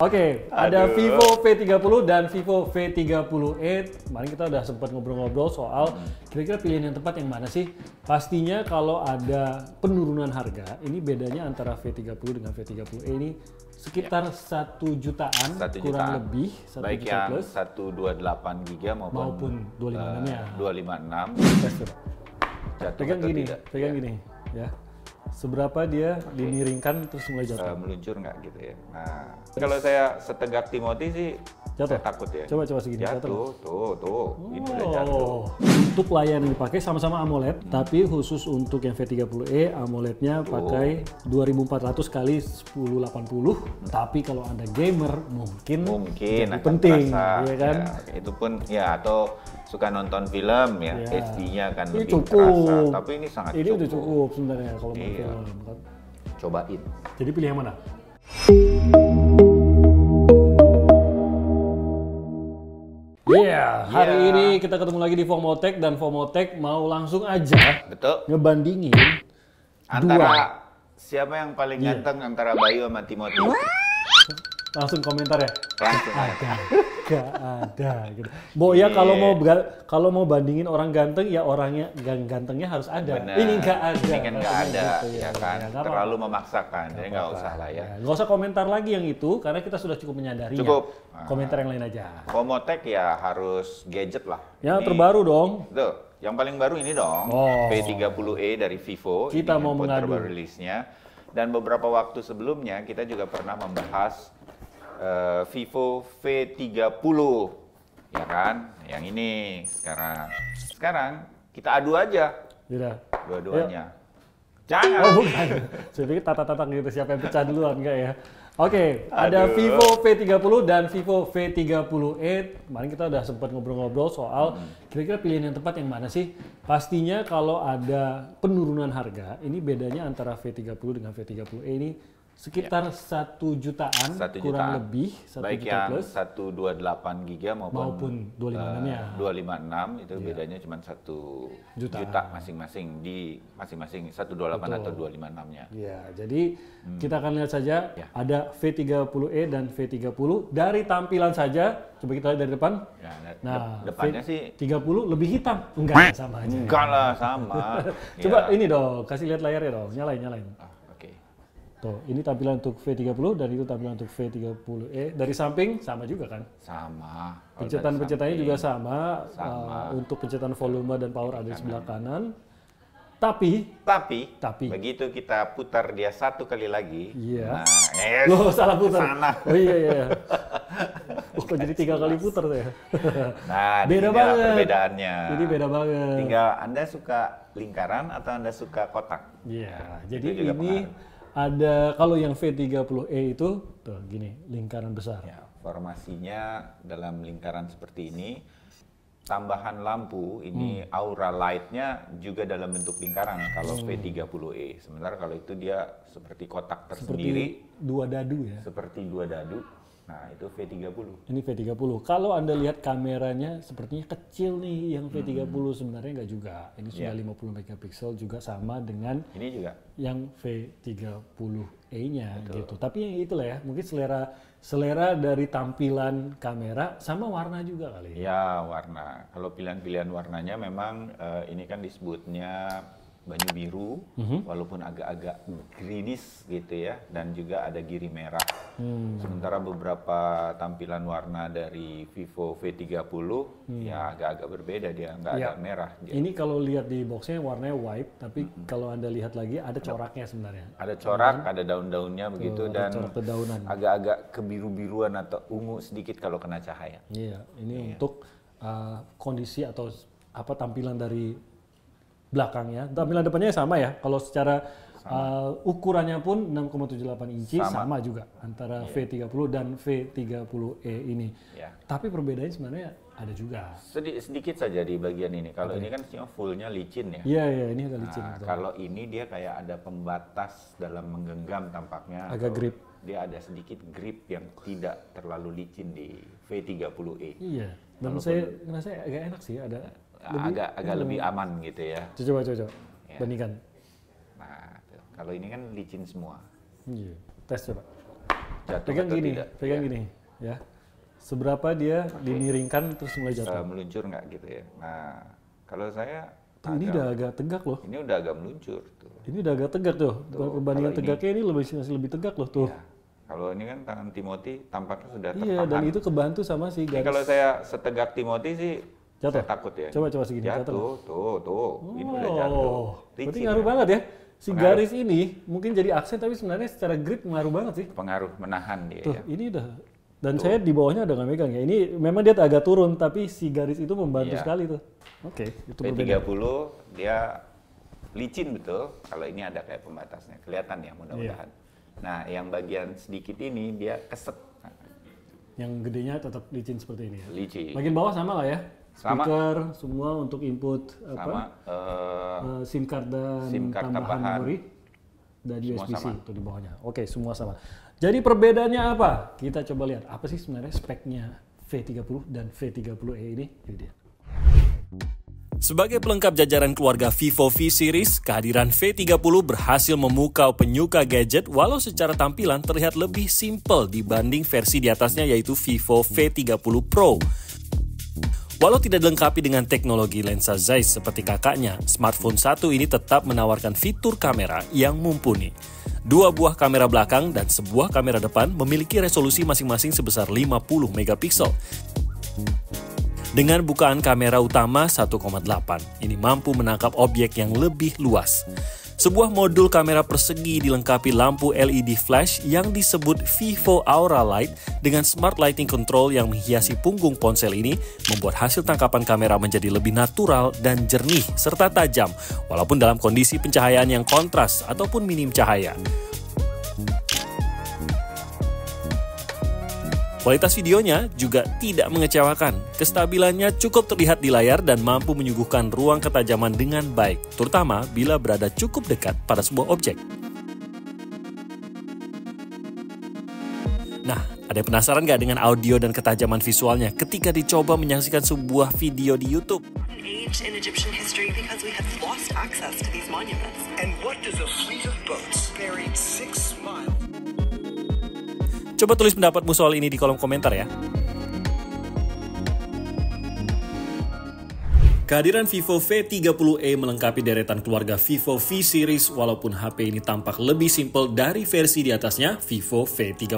Oke, ada Vivo V30 dan Vivo V30e. Kemarin kita udah sempat ngobrol-ngobrol soal kira-kira pilihan yang tepat yang mana sih. Pastinya kalau ada penurunan harga, ini bedanya antara V30 dengan V30e ini sekitar 1 jutaan, kurang lebih 1 baik juta plus. Baik yang 128 GB maupun 256. Pegang gini. Ya. Seberapa dia dimiringkan terus mulai jatuh? Meluncur nggak gitu ya? Nah, kalau saya setegak Timothy sih jatuh. Saya takut ya. Coba segini jatuh. Tuh. Ini udah jatuh. Untuk layar yang dipakai sama-sama AMOLED, tapi khusus untuk yang V30e AMOLED-nya pakai 2400 x 1080. Tapi kalau Anda gamer mungkin itu penting, ya kan? Ya, itu pun ya, atau suka nonton film ya, HD-nya kan lebih terasa. Tapi ini sangat cukup. Ini udah cukup sebenarnya kalau mau cobain. Jadi pilih yang mana? Hari ini kita ketemu lagi di Fomotech, dan Fomotech mau langsung aja ngebandingin antara siapa yang paling ganteng antara Bayu sama Timothy. Langsung komentar ya. Langsung aja. Gak ada. Gitu. Bo ya, kalau mau bandingin orang ganteng ya orangnya gantengnya harus ada. Bener. Ini nggak ada. Ini kan nggak ada, gitu, ya kan? Ya, terlalu memaksakan, jadi nggak usah lah ya. Nggak usah komentar lagi yang itu, karena kita sudah cukup menyadarinya. Cukup. Komentar yang lain aja. Fomotech ya harus gadget lah. Yang terbaru dong. Tuh, yang paling baru ini dong. V30e dari Vivo. Kita mau mengadu. Terbaru rilisnya. Dan beberapa waktu sebelumnya kita juga pernah membahas Vivo V30, ya kan? Yang ini sekarang kita adu aja. Tidak. Dua-duanya. Jangan. Oh, bukan. Jadi tata-tata gitu, siapa yang pecah duluan, enggak ya? Oke, ada Vivo V30 dan Vivo V30e. Kemarin kita udah sempat ngobrol-ngobrol soal kira-kira pilihan yang tepat yang mana sih. Pastinya kalau ada penurunan harga, ini bedanya antara V30 dengan V30e ini sekitar 1 jutaan, kurang lebih 1 baik juta plus. Baik yang 128 GB maupun 256 itu bedanya cuma 1 juta masing-masing, di masing-masing 128 atau 256-nya. Iya, jadi kita akan lihat saja ada V30e dan V30 dari tampilan saja. Coba kita lihat dari depan. Ya, nah, depannya sih 30 lebih hitam. Enggak, sama aja. Enggak lah, sama. Coba ini dong, kasih lihat layarnya dong. Nyalain. Tuh, ini tampilan untuk V30 dan itu tampilan untuk V30e. Dari samping sama juga kan? Sama. Pencetan-pencetannya juga sama. Untuk pencetan volume dan power ada di sebelah kanan. Tapi begitu kita putar dia satu kali lagi. Iya. Nah, loh, salah putar. Sana. Oh iya. Kok jadi 3 kali putar tuh ya? Nah, beda banget perbedaannya. Ini beda banget. Tinggal Anda suka lingkaran atau Anda suka kotak. Iya, jadi ini ada, kalau yang V30e itu tuh gini, lingkaran besar. Ya, formasinya dalam lingkaran seperti ini. Tambahan lampu ini Aura Light-nya juga dalam bentuk lingkaran kalau V30e. Sementara kalau itu dia seperti kotak tersendiri. Seperti dua dadu ya. Seperti dua dadu. Nah, itu V30. Ini V30. Kalau Anda lihat kameranya sepertinya kecil nih yang V30, sebenarnya nggak juga. Ini sudah 50 megapiksel juga, sama dengan ini juga yang V30e-nya gitu. Tapi yang itulah ya, mungkin selera dari tampilan kamera sama warna juga kali ya. Ya, warna. Kalau pilihan-pilihan warnanya memang ini kan disebutnya banyu biru, walaupun agak-agak greenish gitu ya, dan juga ada giri merah. Sementara beberapa tampilan warna dari Vivo V30 ya agak-agak berbeda, dia nggak agak merah. Dia. Ini kalau lihat di boxnya warnanya white, tapi kalau Anda lihat lagi ada coraknya sebenarnya. Ada corak, ada daun-daunnya begitu, dan agak-agak kebiru-biruan atau ungu sedikit kalau kena cahaya. Iya, ini untuk kondisi atau apa tampilan dari belakangnya. Tampilan depannya sama ya, kalau secara ukurannya pun 6,78 inci sama juga antara V30 dan V30e ini. Tapi perbedaannya sebenarnya ada juga. Sedikit saja di bagian ini. Kalau ini kan fullnya licin ya. Iya, ini agak licin. Nah, kalau ini dia kayak ada pembatas dalam menggenggam tampaknya. Agak grip. Dia ada sedikit grip yang tidak terlalu licin di V30e. Iya, dan saya ngerasa agak enak sih, ada agak lebih aman gitu ya. Coba. Ya. Bandingkan. Nah, kalau ini kan licin semua. Iya. Tes coba. jatuh pegang atau gini, tidak. Pegang ya. Gini, ya. Seberapa dia dimiringkan terus mulai jatuh? Meluncur nggak gitu ya? Nah, kalau saya ini agak, udah agak tegak loh. Ini udah agak meluncur tuh. Ini udah agak tegak tuh. Perbandingan tegaknya ini masih lebih tegak loh tuh. Ya. Kalau ini kan tangan Timothy tampaknya sudah tertahan. Iya, dan itu kebantu sama si garis. Ini kalau saya setegak Timothy sih jatuh. Saya takut ya. Coba segini jatuh. Tuh. Oh, ini udah jatuh. Berarti ngaruh banget ya. Si garis ini mungkin jadi aksen tapi sebenarnya secara grip pengaruh banget sih. Pengaruh menahan dia. Tuh, ya. Ini udah. Dan tuh. Saya di bawahnya udah nggak megang ya. Ini memang dia agak turun tapi si garis itu membantu sekali tuh. Oke, itu berbeda. P30 dia licin betul. Kalau ini ada kayak pembatasnya. Kelihatan ya mudah-mudahan. Iya. Nah, yang bagian sedikit ini dia keset. Yang gedenya tetap licin seperti ini ya? Licin. Bagian bawah sama lah ya? Sama. Speaker, semua untuk input apa? Sama. SIM card dan tambahan memori. Dan USB-C itu di bawahnya. Oke, semua sama. Jadi perbedaannya apa? Kita coba lihat. Apa sih sebenarnya speknya V30 dan V30e ini? Ini dia. Sebagai pelengkap jajaran keluarga Vivo V-Series, kehadiran V30 berhasil memukau penyuka gadget walau secara tampilan terlihat lebih simpel dibanding versi di atasnya yaitu Vivo V30 Pro. Walau tidak dilengkapi dengan teknologi lensa Zeiss seperti kakaknya, smartphone satu ini tetap menawarkan fitur kamera yang mumpuni. 2 buah kamera belakang dan sebuah kamera depan memiliki resolusi masing-masing sebesar 50 MP. Dengan bukaan kamera utama 1,8, ini mampu menangkap objek yang lebih luas. Sebuah modul kamera persegi dilengkapi lampu LED flash yang disebut Vivo Aura Light dengan smart lighting control yang menghiasi punggung ponsel ini membuat hasil tangkapan kamera menjadi lebih natural dan jernih serta tajam walaupun dalam kondisi pencahayaan yang kontras ataupun minim cahaya. Kualitas videonya juga tidak mengecewakan. Kestabilannya cukup terlihat di layar dan mampu menyuguhkan ruang ketajaman dengan baik, terutama bila berada cukup dekat pada sebuah objek. Nah, ada yang penasaran nggak dengan audio dan ketajaman visualnya ketika dicoba menyaksikan sebuah video di YouTube? Coba tulis pendapatmu soal ini di kolom komentar ya. Kehadiran Vivo V30e melengkapi deretan keluarga Vivo V-Series walaupun HP ini tampak lebih simpel dari versi di atasnya Vivo V30.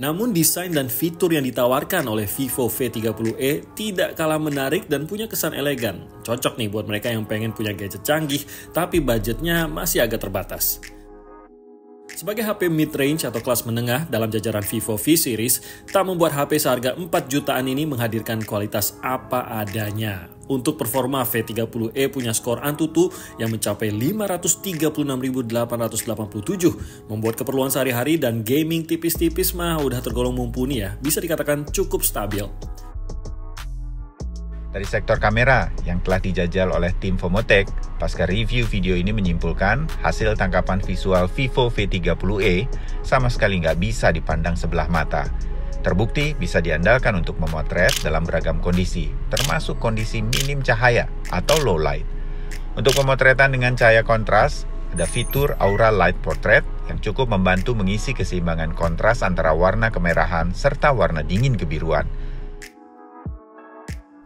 Namun desain dan fitur yang ditawarkan oleh Vivo V30e tidak kalah menarik dan punya kesan elegan. Cocok nih buat mereka yang pengen punya gadget canggih tapi budgetnya masih agak terbatas. Sebagai HP mid-range atau kelas menengah dalam jajaran Vivo V-Series, tak membuat HP seharga 4 jutaan ini menghadirkan kualitas apa adanya. Untuk performa, V30e punya skor AnTuTu yang mencapai 536.887, membuat keperluan sehari-hari dan gaming tipis-tipis mah udah tergolong mumpuni ya, bisa dikatakan cukup stabil. Dari sektor kamera yang telah dijajal oleh tim Fomotech, pasca review video ini menyimpulkan hasil tangkapan visual Vivo V30e sama sekali nggak bisa dipandang sebelah mata. Terbukti bisa diandalkan untuk memotret dalam beragam kondisi, termasuk kondisi minim cahaya atau low light. Untuk pemotretan dengan cahaya kontras, ada fitur Aura Light Portrait yang cukup membantu mengisi keseimbangan kontras antara warna kemerahan serta warna dingin kebiruan.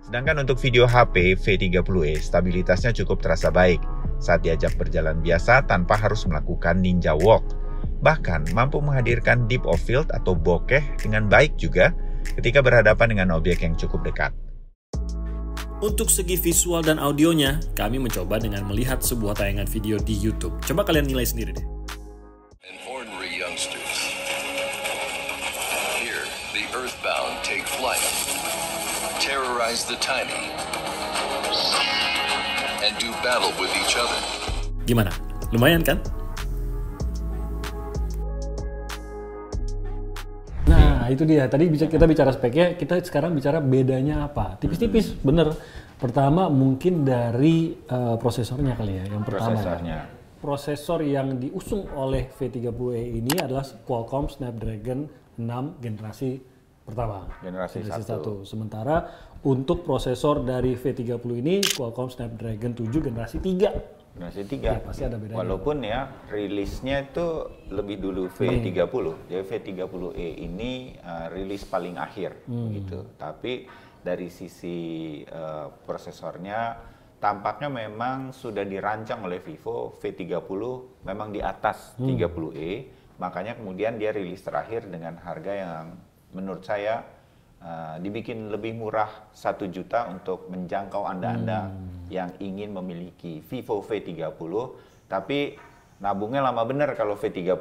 Sedangkan untuk video HP V30e, stabilitasnya cukup terasa baik saat diajak berjalan biasa tanpa harus melakukan ninja walk. Bahkan mampu menghadirkan depth of field atau bokeh dengan baik juga ketika berhadapan dengan objek yang cukup dekat. Untuk segi visual dan audionya, kami mencoba dengan melihat sebuah tayangan video di YouTube. Coba kalian nilai sendiri deh. Gimana? Lumayan kan? Nah, itu dia. Tadi kita bicara speknya, kita sekarang bicara bedanya apa. Tipis-tipis, bener. Pertama mungkin dari prosesornya kali ya. Yang pertama. Prosesornya. Prosesor yang diusung oleh V30e ini adalah Qualcomm Snapdragon 6 generasi pertama, generasi 1. Sementara untuk prosesor dari V30 ini Qualcomm Snapdragon 7 generasi 3. generasi 3 ya, pasti ada bedanya. Walaupun ya rilisnya itu lebih dulu V30, jadi V30e ini rilis paling akhir gitu. Tapi dari sisi prosesornya tampaknya memang sudah dirancang oleh Vivo V30 memang di atas 30e, makanya kemudian dia rilis terakhir dengan harga yang menurut saya dibikin lebih murah 1 juta untuk menjangkau Anda-Anda yang ingin memiliki Vivo V30 tapi nabungnya lama bener. Kalau V30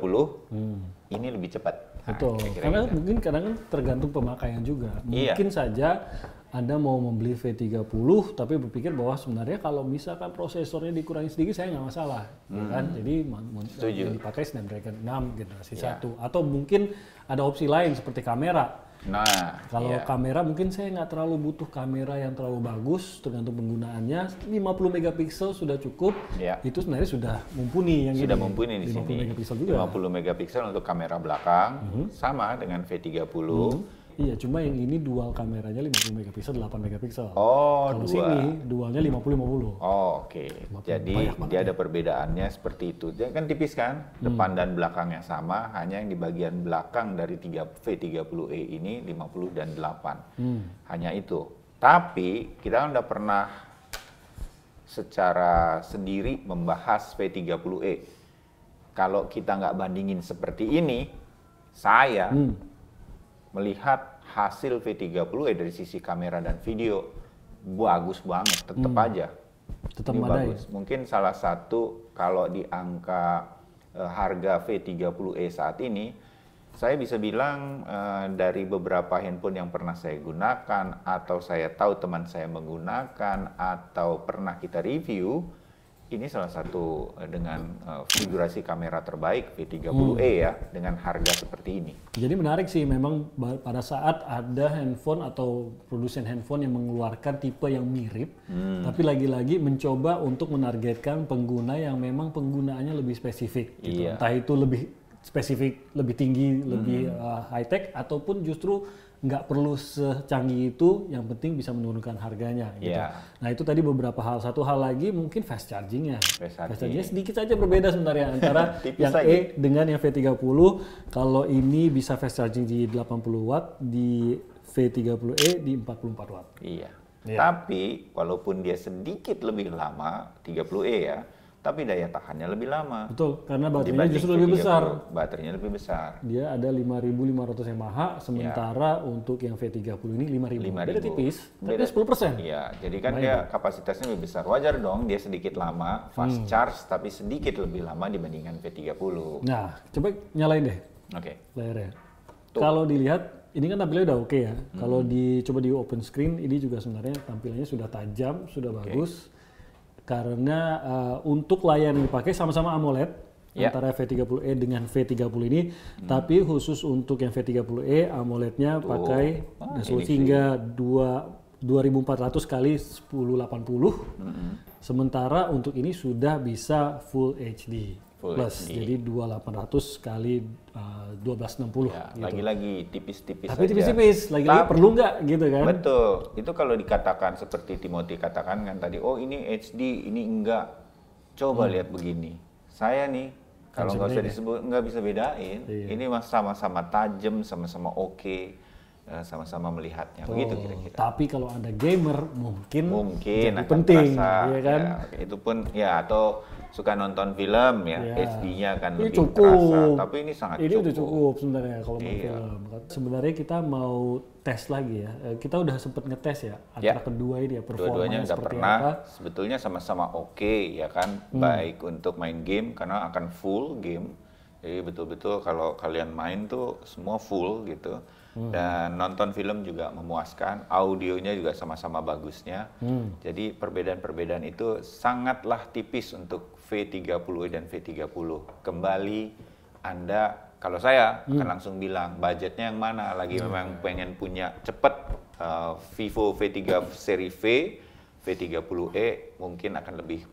ini lebih cepat. Betul, nah, karena mungkin kadang tergantung pemakaian juga. Mungkin saja Anda mau membeli V30 tapi berpikir bahwa sebenarnya kalau misalkan prosesornya dikurangi sedikit saya nggak masalah, kan? Jadi dipakai Snapdragon 6 generasi 1, atau mungkin ada opsi lain seperti kamera. Nah, kalau kamera mungkin saya nggak terlalu butuh kamera yang terlalu bagus, tergantung penggunaannya. 50 megapiksel sudah cukup. Itu sebenarnya sudah mumpuni yang sudah mumpuni di sini. 50 megapiksel juga. 50 megapiksel untuk kamera belakang sama dengan V30. Iya, cuma yang ini dual kameranya 50 megapiksel, 8 megapiksel. Oh, kalau sini dualnya 50-50. Oh, oke. Jadi dia ada perbedaannya seperti itu. Dia kan tipis kan? Depan dan belakangnya sama, hanya yang di bagian belakang dari V30e ini 50 dan 8. Hanya itu. Tapi kita udah pernah secara sendiri membahas V30e. Kalau kita nggak bandingin seperti ini, saya melihat hasil V30e dari sisi kamera dan video bagus banget, tetap aja tetap bagus. Mungkin salah satu kalau di angka harga V30e saat ini, saya bisa bilang dari beberapa handphone yang pernah saya gunakan atau saya tahu teman saya menggunakan atau pernah kita review, ini salah satu dengan figurasi kamera terbaik V30e ya, dengan harga seperti ini. Jadi menarik sih, memang pada saat ada handphone atau produsen handphone yang mengeluarkan tipe yang mirip, tapi lagi-lagi mencoba untuk menargetkan pengguna yang memang penggunaannya lebih spesifik. Gitu. Entah itu lebih spesifik, lebih tinggi, lebih high-tech, ataupun justru nggak perlu secanggih itu, yang penting bisa menurunkan harganya. Gitu. Nah itu tadi beberapa hal. Satu hal lagi mungkin fast chargingnya. Fast chargingnya sedikit saja berbeda sebenarnya antara yang E dengan yang V30. Kalau ini bisa fast charging di 80 watt, di V30e di 44 watt. Tapi walaupun dia sedikit lebih lama, 30e ya, tapi daya tahannya lebih lama. Betul, karena baterainya justru lebih besar. Baterainya lebih besar. Dia ada 5.500 mAh, sementara untuk yang V30 ini 5.000. Beda tipis, tapi 10%. Iya, jadi kan dia kapasitasnya lebih besar. Wajar dong dia sedikit lama, fast charge, tapi sedikit lebih lama dibandingkan V30. Nah, coba nyalain deh. Oke. Layarnya. Kalau dilihat, ini kan tampilannya udah oke ya. Kalau dicoba di open screen, ini juga sebenarnya tampilannya sudah tajam, sudah bagus. Karena untuk layar yang dipakai sama-sama AMOLED antara V30e dengan V30 ini, tapi khusus untuk yang V30e AMOLED-nya pakai resolusi hingga 2400 x 1080, sementara untuk ini sudah bisa Full HD Plus, jadi 2800 x 1260. Lagi-lagi tipis-tipis. Tapi tipis-tipis, lagi-lagi perlu nggak gitu kan? Betul, itu kalau dikatakan seperti Timothy katakan kan tadi, oh ini HD, ini enggak. Coba lihat begini, saya nih kalau nggak usah disebut nggak bisa bedain. Ini sama-sama tajam, sama-sama oke. Sama-sama melihatnya begitu kira-kira. Tapi kalau Anda gamer mungkin jadi penting, ya kan? Ya, itu pun ya, atau suka nonton film ya, HD-nya akan lebih terasa. Tapi ini sangat cukup. Ini udah cukup sebenarnya kalau main film. Sebenarnya kita mau tes lagi ya. Kita udah sempat ngetes ya antara kedua ini ya, performanya seperti apa. Sebetulnya sama-sama oke ya kan, baik untuk main game karena akan full game. Jadi betul-betul kalau kalian main tuh semua full gitu. Dan nonton film juga memuaskan, audionya juga sama-sama bagusnya. Jadi perbedaan-perbedaan itu sangatlah tipis untuk V30 dan V30. Kembali Anda, kalau saya akan langsung bilang budgetnya yang mana. Lagi memang pengen punya cepet Vivo V30 seri V, V30e mungkin akan lebih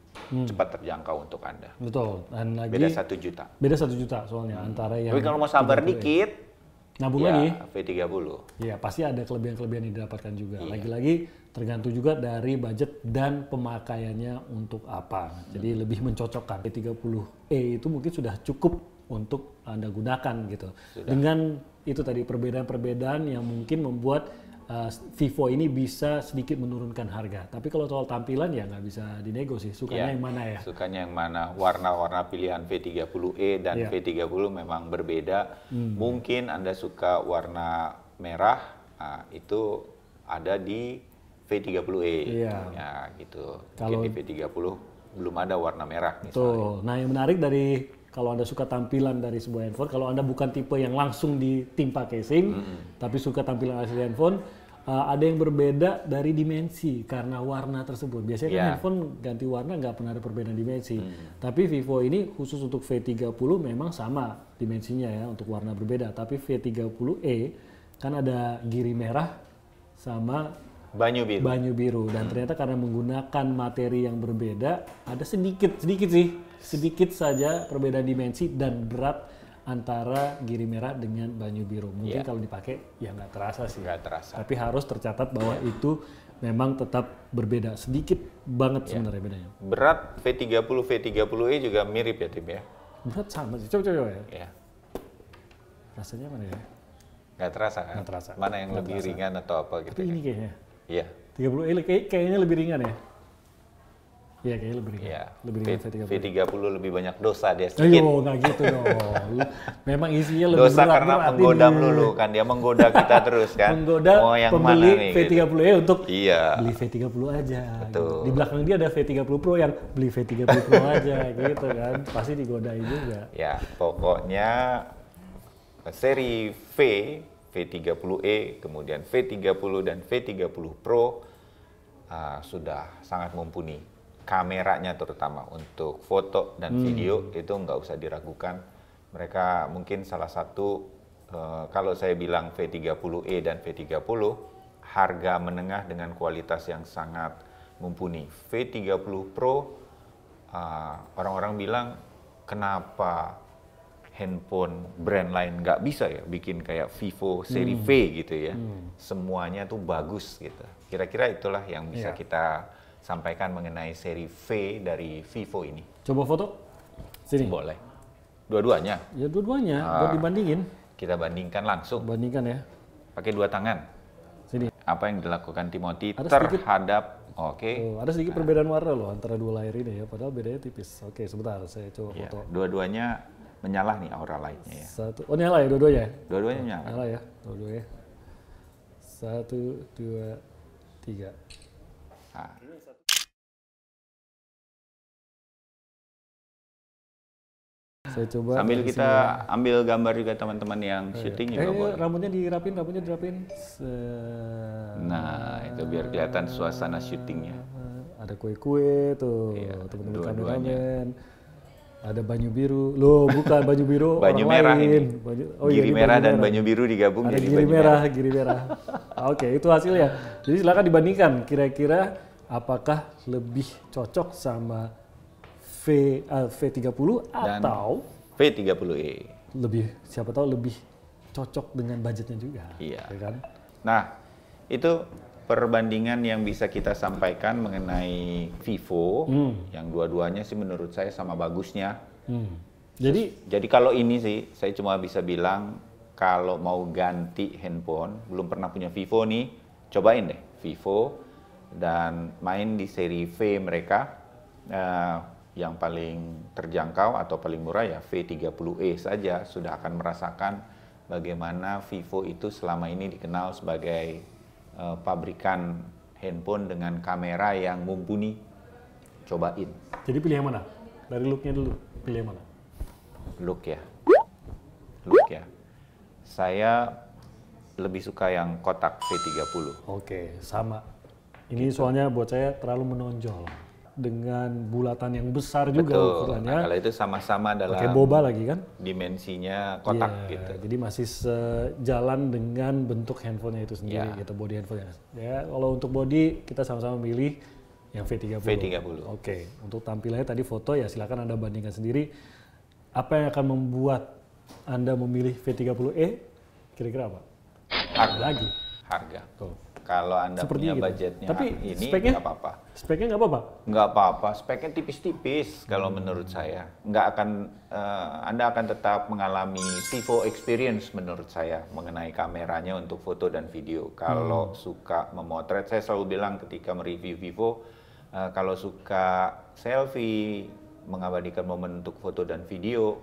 cepat terjangkau untuk Anda. Betul, dan lagi beda 1 juta soalnya antara yang. Tapi kalau mau sabar dikit nabung ya, lagi V30. Iya, pasti ada kelebihan-kelebihan yang didapatkan juga. Lagi-lagi tergantung juga dari budget dan pemakaiannya untuk apa. Jadi lebih mencocokkan. V30e itu mungkin sudah cukup untuk Anda gunakan gitu. Sudah. Dengan itu tadi perbedaan-perbedaan yang mungkin membuat Vivo ini bisa sedikit menurunkan harga. Tapi kalau soal tampilan ya nggak bisa dinego sih. Sukanya yang mana ya? Sukanya yang mana. Warna-warna pilihan V30e dan V30 memang berbeda. Mungkin Anda suka warna merah, nah, itu ada di V30e. Ya, gitu. Kalau di V30 belum ada warna merah misalnya. Tuh. Nah yang menarik dari kalau Anda suka tampilan dari sebuah handphone, kalau Anda bukan tipe yang langsung ditimpa casing, tapi suka tampilan asli handphone, ada yang berbeda dari dimensi karena warna tersebut. Biasanya kan handphone ganti warna nggak pernah ada perbedaan dimensi. Tapi Vivo ini khusus untuk V30 memang sama dimensinya ya, untuk warna berbeda. Tapi V30e kan ada giri merah sama banyu biru. Dan ternyata karena menggunakan materi yang berbeda, ada sedikit saja perbedaan dimensi dan berat antara giri merah dengan banyu biru. Mungkin kalau dipakai ya nggak terasa sih. Nggak terasa. Tapi harus tercatat bahwa itu memang tetap berbeda. Sedikit banget sebenarnya bedanya. Berat V30, V30e juga mirip ya Tim ya? Berat sama sih. Coba-coba ya. Rasanya mana ya? Nggak terasa kan? Nggak terasa. Mana yang lebih ringan atau apa gitu? Tapi ini kayaknya. Iya. 30e kayaknya lebih ringan ya? Iya, kayaknya lebih ringan. Ya. Lebih ringan V30 lebih banyak dosa dia sedikit. Ayo, nggak gitu dong. Memang isinya lebih dosa berat, karena menggoda melulu kan. Dia menggoda kita terus kan. Menggoda pembeli V30e gitu. Untuk beli V30 aja. Betul. Gitu. Di belakang dia ada V30 Pro yang beli V30 Pro aja gitu kan. Pasti digodain juga. Ya, pokoknya seri V, V30e, kemudian V30 dan V30 Pro sudah sangat mumpuni. Kameranya terutama untuk foto dan video itu nggak usah diragukan. Mereka mungkin salah satu, kalau saya bilang V30e dan V30, harga menengah dengan kualitas yang sangat mumpuni. V30 Pro, orang-orang bilang kenapa handphone brand lain nggak bisa ya bikin kayak Vivo seri V gitu ya. Semuanya tuh bagus gitu. Kira-kira itulah yang bisa kita sampaikan mengenai seri V dari Vivo ini. Coba foto sini. Boleh. Dua-duanya. Ya dua-duanya. Buat dibandingin. Kita bandingkan langsung. Bandingkan ya. Pakai dua tangan. Sini. Apa yang dilakukan Timothy terhadap? Oke. Oh, ada sedikit perbedaan warna loh antara dua layar ini ya. Padahal bedanya tipis. Oke, sebentar saya coba foto. Dua-duanya menyala nih aura lightnya ya. Satu. Oh nyala ya dua-duanya. Dua-duanya nyala. Nyala ya dua-duanya. 1, 2, 3. Saya coba sambil kita ambil gambar juga teman-teman yang syuting juga boleh. Rambutnya dirapin. Nah, itu biar kelihatan suasana syutingnya. Ada kue-kue tuh, teman-teman kameramen. Ada banyu biru. Loh, bukan banyu biru, banyu merah ini. Giri merah dan banyu biru digabung jadi banyu merah. Giri merah. Oke, itu hasilnya. Jadi silakan dibandingkan kira-kira apakah lebih cocok sama V30 atau V30e. Lebih, siapa tahu lebih cocok dengan budgetnya juga. Iya. Kan? Nah, itu perbandingan yang bisa kita sampaikan mengenai Vivo, yang dua-duanya sih menurut saya sama bagusnya. Jadi kalau ini sih, saya cuma bisa bilang kalau mau ganti handphone, belum pernah punya Vivo nih, cobain deh Vivo dan main di seri V mereka. Yang paling terjangkau atau paling murah ya V30e saja, sudah akan merasakan bagaimana Vivo itu selama ini dikenal sebagai pabrikan handphone dengan kamera yang mumpuni. Cobain. Jadi pilih yang mana? Dari looknya dulu, pilih yang mana? Look ya. Saya lebih suka yang kotak V30. Oke, sama. Ini gitu. Soalnya buat saya terlalu menonjol. Dengan bulatan yang besar juga ukurannya. Nah, kalau itu sama-sama dalam pakai boba lagi kan? Dimensinya kotak gitu. Jadi masih sejalan dengan bentuk handphonenya itu sendiri, gitu body handphonenya. Ya, kalau untuk body kita sama-sama milih yang V30. Oke. Untuk tampilannya tadi foto ya silakan Anda bandingkan sendiri. Apa yang akan membuat Anda memilih V30e? Kira-kira apa? Harga lagi. Harga. Tuh. Kalau Anda seperti punya gitu. Budgetnya tapi ini nggak apa-apa. Speknya nggak apa-apa? Nggak apa-apa. Speknya tipis-tipis kalau menurut saya. Nggak akan, Anda akan tetap mengalami Vivo experience menurut saya mengenai kameranya untuk foto dan video. Kalau suka memotret, saya selalu bilang ketika mereview Vivo, kalau suka selfie, mengabadikan momen untuk foto dan video,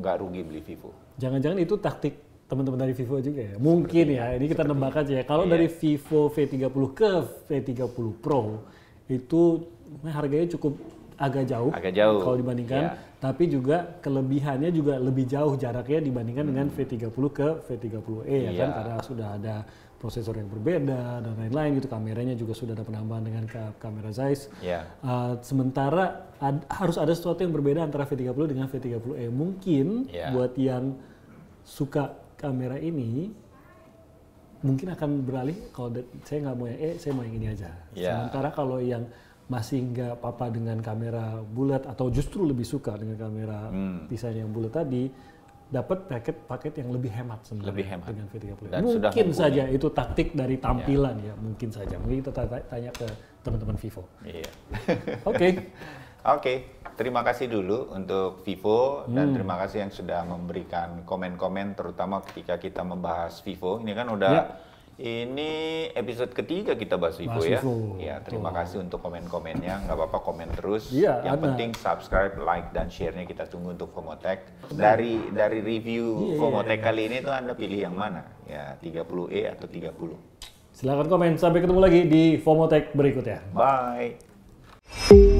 nggak rugi beli Vivo. Jangan-jangan itu taktik teman-teman dari Vivo juga ya? Mungkin ya, ini kita nembak aja ya. Kalau dari Vivo V30 ke V30 Pro, itu harganya cukup agak jauh kalau dibandingkan. Tapi juga kelebihannya juga lebih jauh jaraknya dibandingkan dengan V30 ke V30e ya kan? Karena sudah ada prosesor yang berbeda dan lain-lain gitu. Kameranya juga sudah ada penambahan dengan kamera Zeiss. Sementara harus ada sesuatu yang berbeda antara V30 dengan V30e. Mungkin buat yang suka kamera ini mungkin akan beralih, kalau saya nggak mau yang E, saya mau yang ini aja. Sementara kalau yang masih nggak apa-apa dengan kamera bulat atau justru lebih suka dengan kamera desain yang bulat tadi, dapat paket yang lebih hemat sebenarnya. Lebih hemat dengan V30. Mungkin saja itu taktik dari tampilan ya, mungkin saja. Mungkin kita tanya ke teman-teman Vivo. Oke, terima kasih dulu untuk Vivo dan terima kasih yang sudah memberikan komen-komen terutama ketika kita membahas Vivo. Ini kan udah ini episode ketiga kita bahas Vivo ya. Terima kasih untuk komen-komennya. Nggak apa-apa komen terus. Yang penting subscribe, like dan share-nya kita tunggu untuk Fomotech. Dari review Fomotech kali ini tuh Anda pilih yang mana? Ya, 30e atau 30. Silahkan komen. Sampai ketemu lagi di Fomotech berikutnya. Bye.